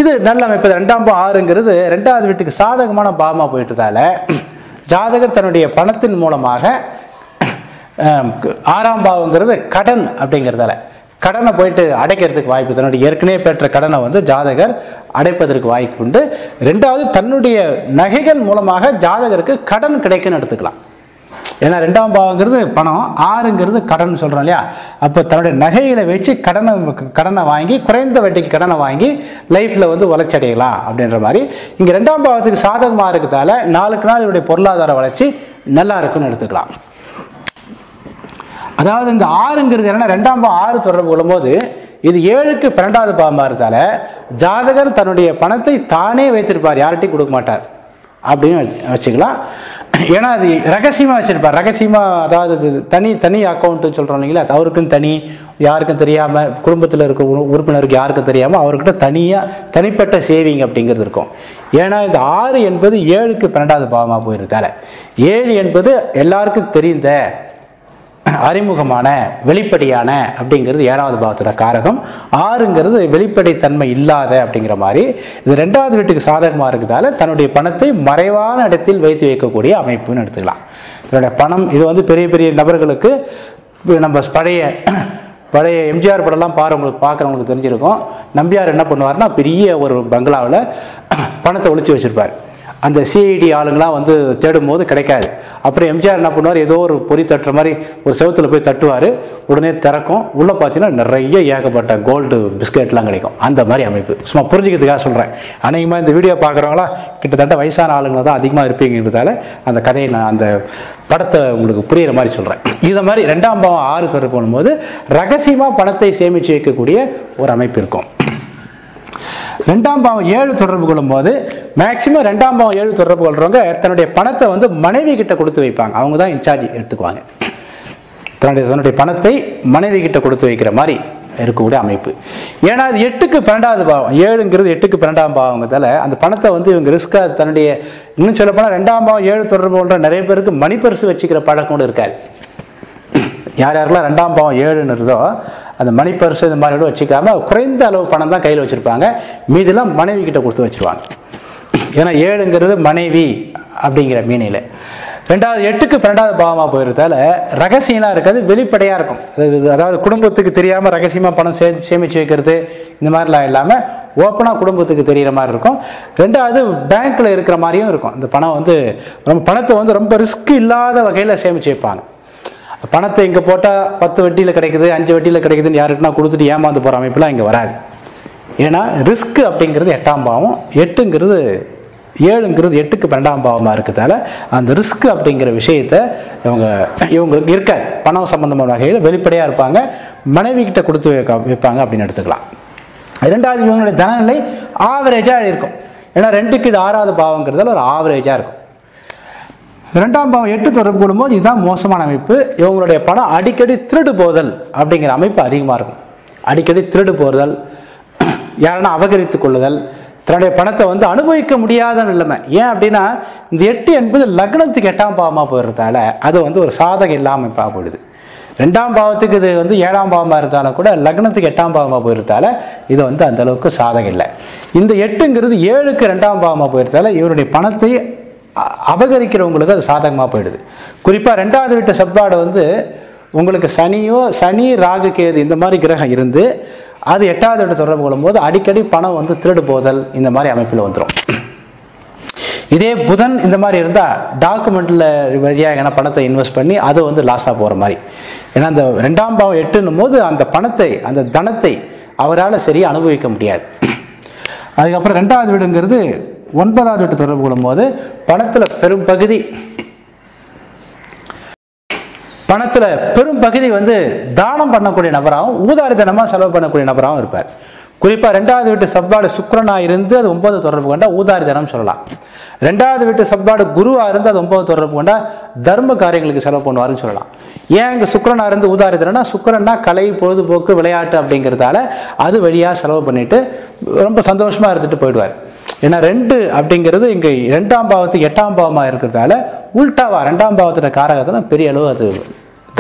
இது நல்ல அமைப்பு. 2வது பாவம் 6ங்கிறது 2வது வீட்டுக்கு சாதகமான பாவமாக போயிட்டதால ஜாதகர் தன்னுடைய பணத்தின் மூலமாக 6வது பாவங்கிறது கடன் அப்படிங்கிறதால கடனை போயிட்டு அடைக்கிறதுக்கு வாய்ப்பு, தன்னுடைய ஏற்கனவே பெற்ற கடனை வந்து ஜாதகர் அடைப்பதற்கு வாய்ப்பு உண்டு. 2வது தன்னுடைய நகைகள் மூலமாக ஜாதகருக்கு கடன் கிடைக்குன்னு எடுத்துக்கலாம். ஏன்னா 2வது பாவங்கிறது பணம், 6ங்கிறது கடன் சொல்கிறோம் இல்லையா. அப்போ தன்னுடைய நகைகளை வச்சு கடனை வாங்கி குறைந்த வட்டிக்கு கடனை வாங்கி லைஃப்பில் வந்து வளர்ச்சி அடையலாம் அப்படின்ற மாதிரி இங்கே 2வது பாவத்துக்கு சாதகமாக இருக்கிறதால நாளுக்கு நாள் இவருடைய பொருளாதார வளர்ச்சி நல்லா இருக்குன்னு எடுத்துக்கலாம். அதாவது இந்த 6ங்கிறது என்னன்னா 2வது பாவம் 6 தொடர்பு கொள்ளும்போது இது 7க்கு 12வது பாவமாக இருந்தால ஜாதகர் தன்னுடைய பணத்தை தானே வைத்திருப்பார், யார்கிட்டையும் கொடுக்க மாட்டார் அப்படின்னு வச்சுக்கலாம். ஏன்னா அது ரகசியமாக வச்சுருப்பார். ரகசியமாக அதாவது தனி அக்கௌண்ட்டுன்னு சொல்கிறோம் இல்லைங்களா, அவருக்குன்னு தனி, யாருக்கும் தெரியாமல், குடும்பத்தில் இருக்க உறுப்பினருக்கு யாருக்கும் தெரியாமல் அவர்கிட்ட தனியாக தனிப்பட்ட சேவிங் அப்படிங்கிறது இருக்கும். ஏன்னா இந்த 6 என்பது 7க்கு 12வது பாவமாக போயிருந்தால 7 என்பது எல்லாருக்கும் தெரிந்த அறிமுகமான வெளிப்படையான அப்படிங்கிறது 7வது பாவத்தோட காரகம். 6ங்கிறது வெளிப்படைத்தன்மை இல்லாத அப்படிங்கிற மாதிரி இது 2வது வீட்டுக்கு சாதகமாக இருக்கிறதால தன்னுடைய பணத்தை மறைவான இடத்தில் வைத்து வைக்கக்கூடிய அமைப்புன்னு எடுத்துக்கலாம். தன்னுடைய பணம் இது வந்து பெரிய பெரிய நபர்களுக்கு நம்ம பழைய எம்ஜிஆர் படம்லாம் பார்க்குறவங்களுக்கு தெரிஞ்சிருக்கும். நம்பியார் என்ன பண்ணுவார்னா பெரிய ஒரு பங்களாவில் பணத்தை ஒழிச்சு வச்சுருப்பார். அந்த சிஐடி ஆளுங்களாம் வந்து தேடும்போது கிடைக்காது. அப்புறம் எம்ஜிஆர் என்ன பண்ணுவார், ஏதோ ஒரு பொறி தட்டுற மாதிரி ஒரு செவுத்தில் போய் தட்டுவார், உடனே திறக்கும், உள்ளே பார்த்தீங்கன்னா நிறைய ஏகப்பட்ட கோல்டு பிஸ்கெட்லாம் கிடைக்கும். அந்த மாதிரி அமைப்பு சும்மா புரிஞ்சுக்கிறதுக்காக சொல்கிறேன். அநேகமாக இந்த வீடியோ பார்க்குறவங்களா கிட்டத்தட்ட வயசான ஆளுங்களை தான் அதிகமாக இருப்பீங்கிறதால அந்த கதையை நான் அந்த படத்தை உங்களுக்கு புரிகிற மாதிரி சொல்கிறேன். இதை மாதிரி 2வது பாவம் 6 தொடர்பு கொள்ளும்போது ரகசியமாக பணத்தை சேமித்து வைக்கக்கூடிய ஒரு அமைப்பு இருக்கும். 2வது பாவம் 7 தொடர்பு கொள்ளும்போது மேக்சிமம் 2வது பாவம் 7 தொடர்பு கொள்றவங்க தன்னுடைய பணத்தை வந்து மனைவி கிட்ட கொடுத்து வைப்பாங்க. அவங்க தான் இன்சார்ஜ் எடுத்துக்குவாங்க. தன்னுடைய பணத்தை மனைவி கிட்ட கொடுத்து வைக்கிற மாதிரி இருக்கக்கூடிய அமைப்பு. ஏன்னா அது 8க்கு 12வது பாவம், 7ங்கிறது 8க்கு 12வது பாவங்கிறதால அந்த பணத்தை வந்து இவங்க ரிஸ்காக தன்னுடைய இன்னும் சொல்ல போனால் 2வது பாவம் 7 தொடர்பு கொள்ற நிறைய பேருக்கு மணி பரிசு வச்சுக்கிற பழக்கம் கூட இருக்காது. யாரெல்லாம் 2வது பாவம் 7 இருந்தோ அந்த மணி பரிசு இந்த மாதிரி வச்சுக்காம குறைந்த அளவு பணம் தான் கையில் வச்சுருப்பாங்க. மீதெல்லாம் மனைவி கிட்ட கொடுத்து வச்சுருவாங்க. ஏன்னா 7ங்கிறது மனைவி அப்படிங்கிற மீனில். 2வது 8க்கு 12வது பாவமாக போயிருந்தால ரகசியம்லாம் இருக்காது, வெளிப்படையாக இருக்கும். அதாவது குடும்பத்துக்கு தெரியாமல் ரகசியமாக பணம் சேமித்து வைக்கிறது இந்த மாதிரிலாம் இல்லாமல் ஓப்பனாக குடும்பத்துக்கு தெரிகிற மாதிரி இருக்கும். 2வது பேங்க்கில் இருக்கிற மாதிரியும் இருக்கும். இந்த பணம் வந்து ரொம்ப பணத்தை வந்து ரொம்ப ரிஸ்க் இல்லாத வகையில் சேமித்து வைப்பாங்க. பணத்தை இங்கே போட்டால் 10 வட்டியில் கிடைக்குது, 5 வட்டியில் கிடைக்குதுன்னு யாருக்குன்னா கொடுத்துட்டு ஏமாந்து போகிற அமைப்புலாம் இங்கே வராது. ஏன்னா ரிஸ்க் அப்படிங்கிறது 8வது பாவம், 7ங்கிறது 8க்கு 12வது பாவமாக இருக்கிறதால அந்த ரிஸ்க் அப்படிங்கிற விஷயத்தை இவங்களுக்கு இருக்காது. பணம் சம்பந்தமான வகையில் வெளிப்படையாக இருப்பாங்க, மனைவி கிட்ட கொடுத்து வைப்பாங்க அப்படின்னு எடுத்துக்கலாம். 2வது இவங்களுடைய தனநிலை ஆவரேஜாக இருக்கும். ஏன்னா 2க்கு இது 6வது பாவங்கிறதால ஒரு ஆவரேஜாக இருக்கும். 2வது பாவம் 8 தொடர்பு கொள்ளும்போது இதுதான் மோசமான அமைப்பு. இவங்களுடைய பணம் அடிக்கடி திருடு போதல் அப்படிங்கிற அமைப்பு அதிகமாக இருக்கும். அடிக்கடி திருடு போதல், யாரனா அபகரித்து கொள்ளுதல், தன்னுடைய பணத்தை வந்து அனுபவிக்க முடியாத நிலைமை. ஏன் அப்படின்னா இந்த 8 என்பது லக்னத்துக்கு 8வது பாவமாக போயிடுறதால அது வந்து ஒரு சாதகம் இல்லாமல் போயிடுது. 2வது பாவத்துக்கு இது வந்து 7வது பாவமாக இருந்தாலும் கூட லக்னத்துக்கு 8வது பாவமாக போயிருந்தால இது வந்து அந்தளவுக்கு சாதகம் இல்லை. இந்த 8ங்கிறது 7க்கு 2வது பாவமாக போயிருந்தால இவருடைய பணத்தை அபகரிக்கிறவங்களுக்கு அது சாதகமாக போயிடுது. குறிப்பாக 2வது வீட்டு சப்பாடு வந்து உங்களுக்கு சனியோ, சனி ராகு கேது இந்த மாதிரி கிரகம் இருந்து அது எட்டாவது இடத்து தொடர்பு கொள்ளும்போது அடிக்கடி பணம் வந்து திருடு போதல் இந்த மாதிரி அமைப்பில் வந்துடும். இதே புதன் இந்த மாதிரி இருந்தால் டாக்குமெண்ட்டில் வழியாக என்ன பணத்தை இன்வெஸ்ட் பண்ணி அது வந்து லாஸாக போகிற மாதிரி. ஏன்னா அந்த ரெண்டாம் பாவம் எட்டுன்னும் போது அந்த பணத்தை அந்த தனத்தை அவரால் சரியாக அனுபவிக்க முடியாது. அதுக்கப்புறம் ரெண்டாவது வீடுங்கிறது ஒன்பதாவது வீட்டு தொடர்பு கொள்ளும்போது பணத்தில் பெரும் பகுதி வந்து தானம் பண்ணக்கூடிய நபராகவும் ஊதாரித்தனமாக செலவு பண்ணக்கூடிய நபராகவும் இருப்பார். குறிப்பாக ரெண்டாவது வீட்டு சப்பாடு சுக்கிரனாக இருந்து அது ஒன்பது தொடர்பு கொண்டா ஊதாரித்தனம் சொல்லலாம். ரெண்டாவது வீட்டு சப்பாடு குருவாக இருந்து அது ஒன்பது தொடர்பு கொண்டா தர்ம காரியங்களுக்கு செலவு பண்ணுவாருன்னு சொல்லலாம். ஏன் இங்கே சுக்கிரனாக இருந்து ஊதாரித்தனம்னா சுக்கிரன்னா கலை, பொழுதுபோக்கு, விளையாட்டு அப்படிங்கிறதால அது வழியாக செலவு பண்ணிட்டு ரொம்ப சந்தோஷமாக இருந்துட்டு போயிடுவார். ஏன்னா ரெண்டு அப்படிங்கிறது இங்கே ரெண்டாம் பாவத்துக்கு எட்டாம் பாவமாக இருக்கிறதால உள்டாவா ரெண்டாம் பாவத்தின காரகத்தில் பெரிய அளவு அது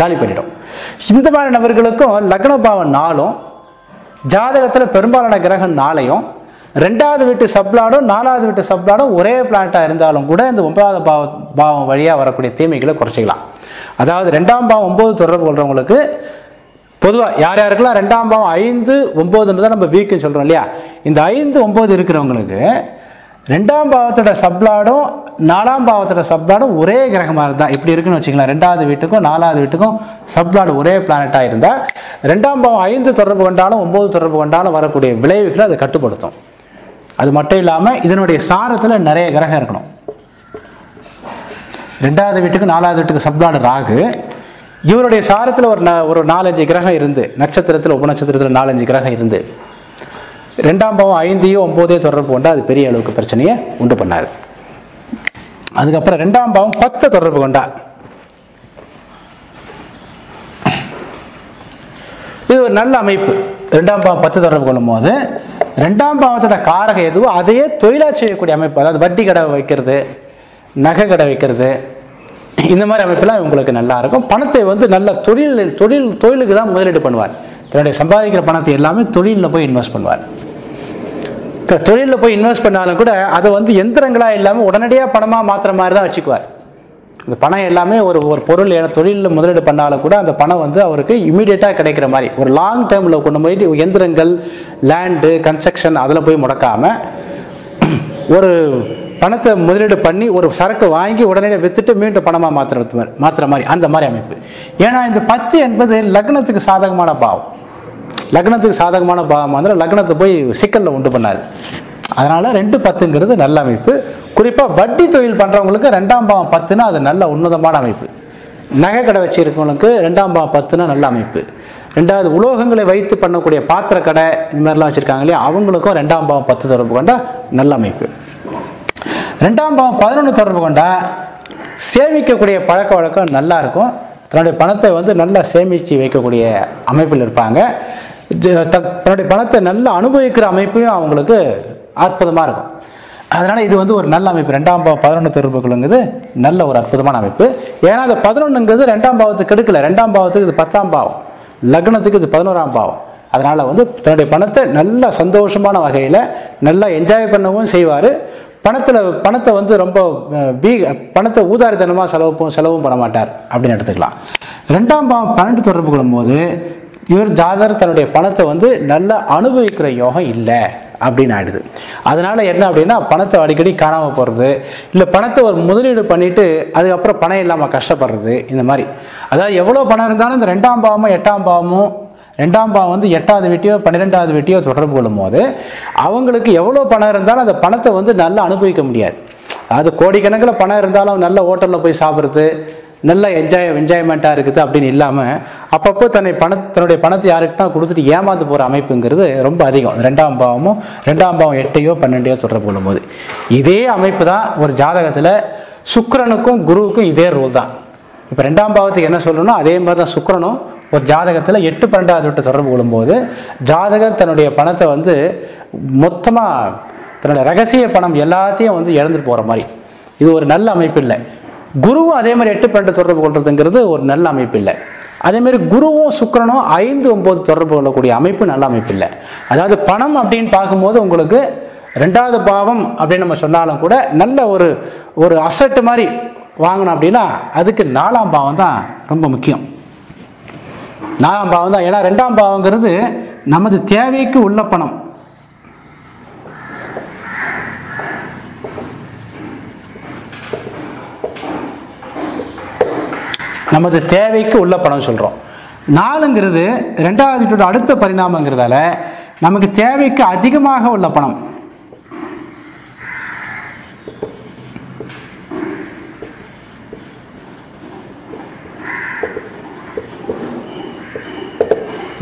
காலி பண்ணிடும். இந்த மாதிரி நபர்களுக்கும் லக்ன பாவம் நாளும் ஜாதகத்தில் பெரும்பாலான கிரகம் நாளையும் ரெண்டாவது வீட்டு சப்ளாடும் நாலாவது வீட்டு சப்ளாடும் ஒரே பிளானட்டாக இருந்தாலும் கூட இந்த ஒன்பதாவது பாவம் வழியாக வரக்கூடிய தீமைகளை குறைச்சிக்கலாம். அதாவது ரெண்டாம் பாவம் ஒன்பது தொடர்பு கொள்றவங்களுக்கு பொதுவாக யார் யாருக்கெல்லாம் ரெண்டாம் பாவம் 5, 9 தான் நம்ம வீக்குன்னு சொல்கிறோம் இல்லையா, இந்த 5, 9 இருக்கிறவங்களுக்கு ரெண்டாம் பாவத்தோட சப்ளாடும் நாலாம் பாவத்தோட சப்ளாடும் ஒரே கிரகமாக இருந்தால் இப்படி இருக்குன்னு வச்சுக்கலாம். ரெண்டாவது வீட்டுக்கும் நாலாவது வீட்டுக்கும் சப்ளாடு ஒரே பிளானட்டாக இருந்தால் ரெண்டாம் பாவம் 5 தொடர்பு கொண்டாலும் 9 தொடர்பு கொண்டாலும் வரக்கூடிய விளைவுகளை அதை கட்டுப்படுத்தும். அது மட்டும் இல்லாமல் இதனுடைய சாரத்தில் நிறைய கிரகம் இருக்கணும். ரெண்டாவது வீட்டுக்கு நாலாவது வீட்டுக்கு சப்ளாடு ராகு, இவருடைய சாரத்தில் ஒரு 4-5 கிரகம் இருந்து நட்சத்திரத்தில் உபநட்சத்திரத்தில் 4-5 கிரகம் இருந்து ரெண்டாம் பாவம் 5, 9 தொடர்பு கொண்டால் அது பெரிய அளவுக்கு பிரச்சனையை உண்டு பண்ணாது. அதுக்கப்புறம் ரெண்டாம் பாவம் 10 தொடர்பு கொண்டா இது ஒரு நல்ல அமைப்பு. ரெண்டாம் பாவம் 10 தொடர்பு கொள்ளும் போது ரெண்டாம் பாவத்தோட காரகம் எதுவோ அதையே தொழிலாக செய்யக்கூடிய அமைப்பு, அதாவது வட்டி கடை வைக்கிறது, நகை கடை வைக்கிறது, இந்த மாதிரி அமைப்பெல்லாம் உங்களுக்கு நல்லா இருக்கும். பணத்தை வந்து நல்ல தொழிலுக்கு தான் முதலீடு பண்ணுவார். தன்னுடைய சம்பாதிக்கிற பணத்தை எல்லாமே தொழிலில் போய் இன்வெஸ்ட் பண்ணுவார். தொழிலில் போய் இன்வெஸ்ட் பண்ணாலும் கூட அதை வந்து எந்திரங்களாக இல்லாமல் உடனடியாக பணமாக மாற்றுற மாதிரி தான் வச்சுக்குவார். இந்த பணம் எல்லாமே ஒரு பொருள் தொழிலில் முதலீடு பண்ணாலும் கூட அந்த பணம் வந்து அவருக்கு இமீடியட்டாக கிடைக்கிற மாதிரி ஒரு லாங் டேர்மில் கொண்டு போயிட்டு எந்திரங்கள், லேண்டு, கன்ஸ்ட்ரக்ஷன் அதில் போய் முடக்காமல் ஒரு பணத்தை முதலீடு பண்ணி ஒரு சரக்கு வாங்கி உடனே வித்துட்டு மீண்டும் பணமாக மாற்றுற மாதிரி அந்த மாதிரி அமைப்பு. ஏன்னா இந்த 10 என்பது லக்னத்துக்கு சாதகமான பாவம். லக்னத்துக்கு சாதகமான பாவம் வந்து லக்னத்தை போய் சிக்கலில் உண்டு பண்ணாது. அதனால் 2, 10 நல்ல அமைப்பு. குறிப்பாக வட்டி தொழில் பண்ணுறவங்களுக்கு ரெண்டாம் பாவம் 10 அது நல்ல உன்னதமான அமைப்பு. நகை கடை வச்சுருக்கவங்களுக்கு ரெண்டாம் பாவம் 10 நல்ல அமைப்பு. ரெண்டாவது உலோகங்களை வைத்து பண்ணக்கூடிய பாத்திர கடை இந்த மாதிரிலாம் வச்சுருக்காங்க இல்லையா, அவங்களுக்கும் ரெண்டாம் பாவம் 10 தொடர்பு கொண்டா நல்ல அமைப்பு. ரெண்டாம் பாவம் 11 தொடர்பு கொண்டால் சேமிக்கக்கூடிய பழக்க வழக்கம் நல்லா இருக்கும். தன்னுடைய பணத்தை வந்து நல்லா சேமித்து வைக்கக்கூடிய அமைப்பில் இருப்பாங்க. தன்னுடைய பணத்தை நல்லா அனுபவிக்கிற அமைப்பையும் அவங்களுக்கு அற்புதமாக இருக்கும். அதனால் இது வந்து ஒரு நல்ல அமைப்பு. ரெண்டாம் பாவம் 11 தொடர்புகளுங்கிறது நல்ல ஒரு அற்புதமான அமைப்பு. ஏன்னா அது 11ங்கிறது ரெண்டாம் பாவத்துக்கு எடுக்கலை, ரெண்டாம் பாவத்துக்கு இது 10ஆம் பாவம், லக்னத்துக்கு இது 11ஆம் பாவம். அதனால் வந்து தன்னுடைய பணத்தை நல்லா சந்தோஷமான வகையில் நல்லா என்ஜாய் பண்ணவும் செய்வார். பணத்தை வந்து ரொம்ப பணத்தை ஊதாரித்தனமாக செலவும் பண்ண மாட்டார் அப்படின்னு எடுத்துக்கலாம். ரெண்டாம் பாவம் 12 தொடர்பு கொள்ளும்போது இவர் ஜாதகர் தன்னுடைய பணத்தை வந்து நல்லா அனுபவிக்கிற யோகம் இல்லை அப்படின்னு ஆயிடுது. அதனால என்ன அப்படின்னா பணத்தை அடிக்கடி காணாமல் போகிறது, இல்லை பணத்தை ஒரு முதலீடு பண்ணிட்டு அதுக்கப்புறம் பணம் இல்லாமல் கஷ்டப்படுறது இந்த மாதிரி. அதாவது எவ்வளோ பணம் இருந்தாலும் இந்த ரெண்டாம் பாவமும் எட்டாம் பாவமும் ரெண்டாம் பாவம் வந்து 8வது வீட்டையோ 12வது வீட்டையோ தொடர்பு கொள்ளும் போது அவங்களுக்கு எவ்வளோ பணம் இருந்தாலும் அந்த பணத்தை வந்து நல்லா அனுபவிக்க முடியாது. அது கோடிக்கணக்கில் பணம் இருந்தாலும் நல்ல ஹோட்டலில் போய் சாப்பிட்றது, நல்ல என்ஜாய்மெண்ட்டாக இருக்குது அப்படின்னு இல்லாமல் அப்பப்போ தன்னுடைய பணத்தை யாருக்கிட்டா கொடுத்துட்டு ஏமாந்து போகிற அமைப்புங்கிறது ரொம்ப அதிகம். ரெண்டாம் பாவம் 8யோ 12யோ தொடர்பு கொள்ளும் போது இதே அமைப்பு தான் ஒரு ஜாதகத்தில் சுக்கிரனுக்கும் குருவுக்கும் இதே ரூல் தான். இப்போ ரெண்டாம் பாவத்துக்கு என்ன சொல்லணும்னா அதே மாதிரி தான் சுக்கிரனும் ஒரு ஜாதகத்தில் 8, 12வது விட்டு தொடர்பு கொள்ளும்போது ஜாதகர் தன்னுடைய பணத்தை வந்து மொத்தமாக தன்னுடைய ரகசிய பணம் எல்லாத்தையும் வந்து இழந்துட்டு போகிற மாதிரி இது ஒரு நல்ல அமைப்பு இல்லை. குருவும் அதே மாதிரி 8, 12 தொடர்பு கொள்றதுங்கிறது ஒரு நல்ல அமைப்பு இல்லை. அதேமாரி குருவும் சுக்கிரனும் 5, 9 தொடர்பு கொள்ளக்கூடிய அமைப்பு நல்ல அமைப்பு இல்லை. அதாவது பணம் அப்படின்னு பார்க்கும்போது உங்களுக்கு ரெண்டாவது பாவம் அப்படின்னு நம்ம சொன்னாலும் கூட நல்ல ஒரு அசட்டு மாதிரி வாங்கணும் அப்படின்னா அதுக்கு 4ஆம் பாவம் தான் ரொம்ப முக்கியம். 4ஆம் பாவம் தான். ஏன்னா 2ஆம் பாவங்கிறது நமது தேவைக்கு உள்ள பணம். நமது தேவைக்கு உள்ள பணம் சொல்கிறோம். நாலுங்கிறது ரெண்டாவது அடுத்த பரிணாமங்கிறதால நமக்கு தேவைக்கு அதிகமாக உள்ள பணம்.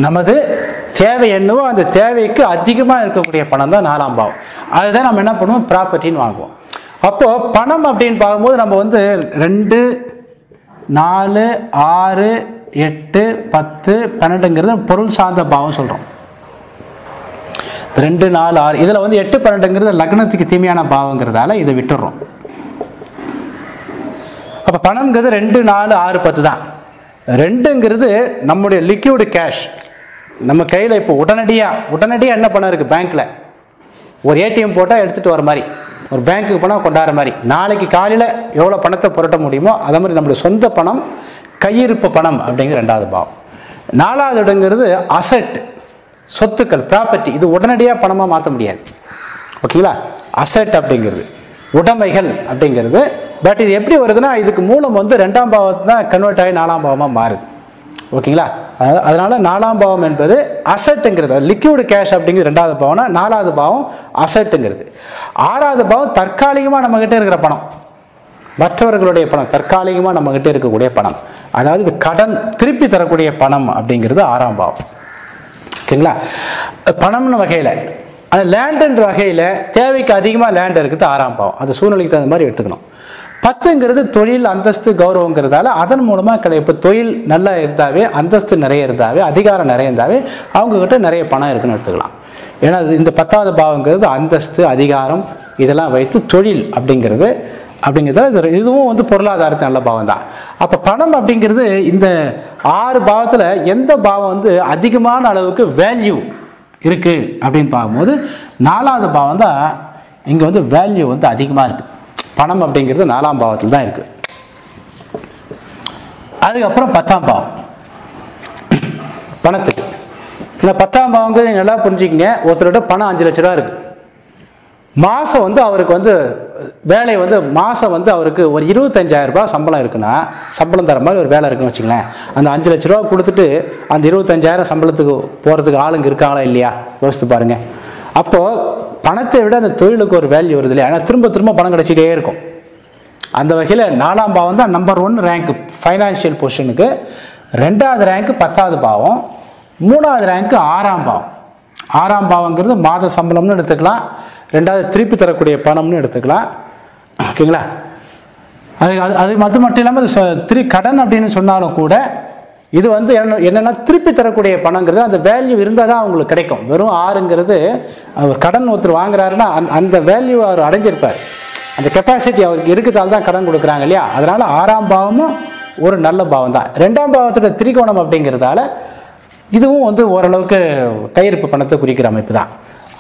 நமது தேவை என்னவோ அந்த தேவைக்கு அதிகமாக இருக்கக்கூடிய பணம் தான் நாலாம் பாவம். அதுதான் நம்ம என்ன பண்ணுவோம், ப்ராப்பர்ட்டின்னு வாங்குவோம். அப்போது பணம் அப்படின்னு பார்க்கும்போது நம்ம வந்து 2, 4, 6, 8, 10, 12ங்கிறது பொருள் சார்ந்த பாவம் சொல்கிறோம். 2, 4, 6 இதில் வந்து 8, 12ங்கிறது லக்னத்துக்கு தீமையான பாவங்கிறதால இதை விட்டுடுறோம். அப்போ பணம்ங்கிறது 2, 4, 6, 10 தான். 2ங்கிறது நம்முடைய லிக்விடு கேஷ். நம்ம கையில் இப்போ உடனடியாக என்ன பணம் இருக்குது பேங்க்கில், ஒரு ஏடிஎம் போட்டால் எடுத்துகிட்டு வர மாதிரி, ஒரு பேங்க்குக்கு போனால் கொண்டாடுற மாதிரி, நாளைக்கு காலையில் எவ்வளோ பணத்தை புரட்ட முடியுமோ அதை மாதிரி நம்மளுடைய சொந்த பணம், கையிருப்பு பணம் அப்படிங்கிற ரெண்டாவது பாவம். நாலாவது இடங்கிறது அசட், சொத்துக்கள், ப்ராப்பர்ட்டி. இது உடனடியாக பணமாக மாற்ற முடியாது, ஓகேங்களா? அசட் அப்படிங்கிறது உடைமைகள் அப்படிங்கிறது. பட் இது எப்படி வருதுன்னா, இதுக்கு மூலம் வந்து 2ஆம் பாவத்தை தான் கன்வெர்ட் ஆகி 4ஆம் பாவமாக மாறுது, ஓகேங்களா? அதனால் 4ஆம் பாவம் என்பது அசட்டுங்கிறது, லிக்விடு கேஷ் அப்படிங்கிறது 2ஆவது பாவம்னா 4ஆவது பாவம் அசட்டுங்கிறது. 6ஆவது பாவம் தற்காலிகமாக நம்மகிட்ட இருக்கிற பணம், மற்றவர்களுடைய பணம், தற்காலிகமாக நம்மகிட்ட இருக்கக்கூடிய பணம், அதாவது இது கடன் திருப்பி தரக்கூடிய பணம் அப்படிங்கிறது 6ஆம் பாவம், ஓகேங்களா? பணம்னு வகையில் அந்த லேண்டுன்ற வகையில் தேவைக்கு அதிகமாக லேண்ட் இருக்குது 6ஆம் பாவம். அது சூழ்நிலைக்கு தகுந்த மாதிரி எடுத்துக்கணும். 10ங்கிறது தொழில், அந்தஸ்து, கௌரவங்கிறதால அதன் மூலமாக கிடையாது. இப்போ தொழில் நல்லா இருந்தாவே, அந்தஸ்து நிறைய இருந்தாவே, அதிகாரம் நிறைய இருந்தாவே அவங்கக்கிட்ட நிறைய பணம் இருக்குன்னு எடுத்துக்கலாம். ஏன்னா இந்த 10ஆவது பாவங்கிறது அந்தஸ்து, அதிகாரம் இதெல்லாம் வைத்து தொழில் அப்படிங்கிறதால இதுவும் வந்து பொருளாதாரத்து நல்ல பாவம் தான். அப்போ பணம் அப்படிங்கிறது இந்த 6 பாவத்தில் எந்த பாவம் வந்து அதிகமான அளவுக்கு வேல்யூ இருக்குது அப்படின்னு பார்க்கும்போது 4ஆவது பாவம் தான். இங்கே வந்து வேல்யூ வந்து அதிகமாக இருக்குது. பணம் அப்படிங்கிறது 4ஆம் பாவத்தில் தான் இருக்குது. அதுக்கப்புறம் 10ஆம் பாவம் பணத்துக்கு. இந்த 10ஆம் பாவங்கிறது நல்லா புரிஞ்சுக்கிங்க. ஒருத்தரோட பணம் 5 லட்ச ரூபா இருக்குது. மாதம் வந்து அவருக்கு வந்து வேலை வந்து மாதம் வந்து அவருக்கு ஒரு 25,000 ரூபா சம்பளம் இருக்குன்னா, சம்பளம் தர மாதிரி ஒரு வேலை இருக்குன்னு வச்சுங்களேன். அந்த 5 லட்ச ரூபா கொடுத்துட்டு அந்த 25,000 சம்பளத்துக்கு போகிறதுக்கு ஆளுங்க இருக்காங்களா இல்லையா, யோசித்து பாருங்கள். அப்போது பணத்தை விட அந்த தொழிலுக்கு ஒரு வேல்யூ வருது இல்லையா? ஆனால் திரும்ப திரும்ப பணம் கிடைச்சிட்டே இருக்கும். அந்த வகையில் 4ஆம் பாவம் தான் நம்பர் 1 ரேங்க் ஃபைனான்ஷியல் பொசிஷனுக்கு, 2ஆவது ரேங்க் 10ஆவது பாவம், 3ஆவது ரேங்க் 6ஆம் பாவம். 6ஆம் பாவங்கிறது மாத சம்பளம்னு எடுத்துக்கலாம், 2ஆவது திருப்பி தரக்கூடிய பணம்னு எடுத்துக்கலாம், ஓகேங்களா? அது மட்டும் இல்லாமல் கடன் அப்படின்னு சொன்னாலும் கூட இது வந்து என்னென்னா திருப்பி தரக்கூடிய பணங்கிறது அந்த வேல்யூ இருந்தால் தான் அவங்களுக்கு கிடைக்கும். வெறும் 6ங்கிறது அவர் கடன் ஒருத்தர் வாங்குறாருன்னா அந்த வேல்யூ அவர் அடைஞ்சிருப்பார், அந்த கெப்பாசிட்டி அவருக்கு இருக்கிறதால தான் கடன் கொடுக்குறாங்க இல்லையா? அதனால் 6ஆம் பாவமும் ஒரு நல்ல பாவம் தான். 2ஆம் பாவத்தோட திரிகோணம் அப்படிங்கிறதால இதுவும் வந்து ஓரளவுக்கு கையிருப்பு பணத்தை குறிக்கிற அமைப்பு தான்.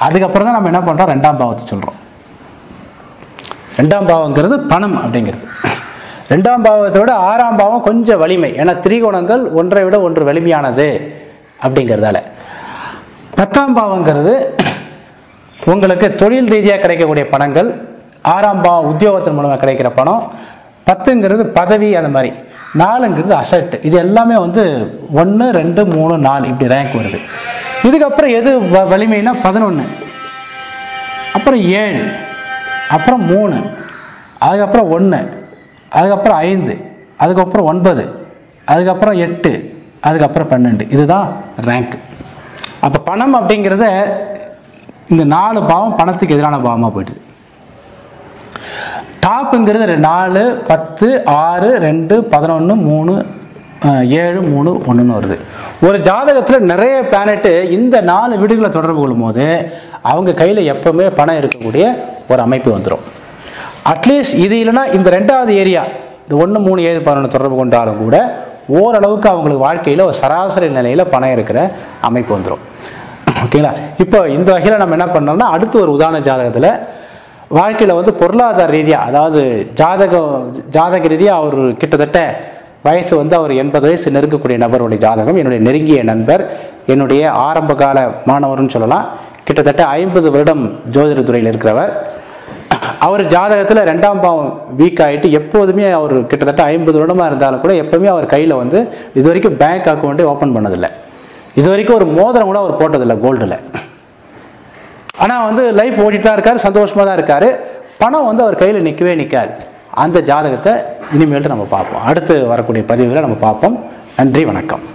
அதுக்கப்புறம் தான் நம்ம என்ன பண்ணுறோம், 2ஆம் பாவத்தை சொல்கிறோம். 2ஆம் பாவங்கிறது பணம் அப்படிங்கிறது. 2ஆம் பாவத்தோட 6ஆம் பாவம் கொஞ்சம் வலிமை, ஏன்னா திரிகோணங்கள் ஒன்றை விட ஒன்று வலிமையானது அப்படிங்கிறதால. 10ஆம் பாவங்கிறது உங்களுக்கு தொழில் ரீதியாக கிடைக்கக்கூடிய பணங்கள், 6ஆம் பாவம் உத்தியோகத்தின் மூலமாக கிடைக்கிற பணம், 10ங்கிறது பதவி, அந்த மாதிரி 4ங்கிறது அசட். இது எல்லாமே வந்து 1, 2, 3, 4 இப்படி ரேங்க் வருது. இதுக்கப்புறம் எது வலிமைன்னா 11, அப்புறம் 7, அப்புறம் 3, அதுக்கப்புறம் 1, அதுக்கப்புறம் 5, அதுக்கப்புறம் 9, அதுக்கப்புறம் 8, அதுக்கப்புறம் 12. இதுதான் ரேங்க். அப்போ பணம் அப்படிங்கிறத இந்த 4 பாவம் பணத்துக்கு எதிரான பாவமாக போயிடுது. டாப்புங்கிறது 4, 10, 6, 2, 11, 3, 7, 3, 1ன்னு வருது. ஒரு ஜாதகத்தில் நிறைய பிளானெட்டு இந்த 4 வீடுகளை தொடர்பு கொள்ளும்போது அவங்க கையில் எப்பவுமே பணம் இருக்கக்கூடிய ஒரு அமைப்பு வந்துடும். அட்லீஸ்ட் இது இல்லைன்னா இந்த 2ஆவது ஏரியா இந்த 1, 3, 7, 11 தொடர்பு கொண்டாலும் கூட ஓரளவுக்கு அவங்களுக்கு வாழ்க்கையில் ஒரு சராசரி நிலையில் பணம் இருக்கிற அமைப்பு வந்துடும், ஓகேங்களா? இப்போ இந்த வகையில் நம்ம என்ன பண்ணோம்னா, அடுத்து ஒரு உதாரண ஜாதகத்தில் வாழ்க்கையில் வந்து பொருளாதார ரீதியாக, அதாவது ஜாதக ரீதியாக அவர் கிட்டத்தட்ட வயசு வந்து அவர் 80 வயசு நெருங்கக்கூடிய நபருடைய ஜாதகம் என்னுடைய நெருங்கிய நண்பர் என்னுடைய ஆரம்ப கால மாணவர்னு சொல்லலாம். கிட்டத்தட்ட 50 வருடம் ஜோதிட துறையில் இருக்கிறவர். அவர் ஜாதகத்தில் 2ஆம் பாவம் வீக் ஆகிட்டு எப்போதுமே அவர் கிட்டத்தட்ட 50 வருடமாக இருந்தாலும் கூட எப்போவுமே அவர் கையில் வந்து இது வரைக்கும் பேங்க் அக்கௌண்ட்டே ஓப்பன் பண்ணதில்லை. இது வரைக்கும் ஒரு மோதிரம் கூட அவர் போட்டதில்லை கோல்டில். ஆனால் வந்து லைஃப் ஓடிட்டு தான் இருக்கார், சந்தோஷமாக தான் இருக்கார். பணம் வந்து அவர் கையில் நிற்கவே நிற்காது. அந்த ஜாதகத்தை இனிமேல்ட்டு நம்ம பார்ப்போம், அடுத்து வரக்கூடிய பதிவுகளை நம்ம பார்ப்போம். நன்றி, வணக்கம்.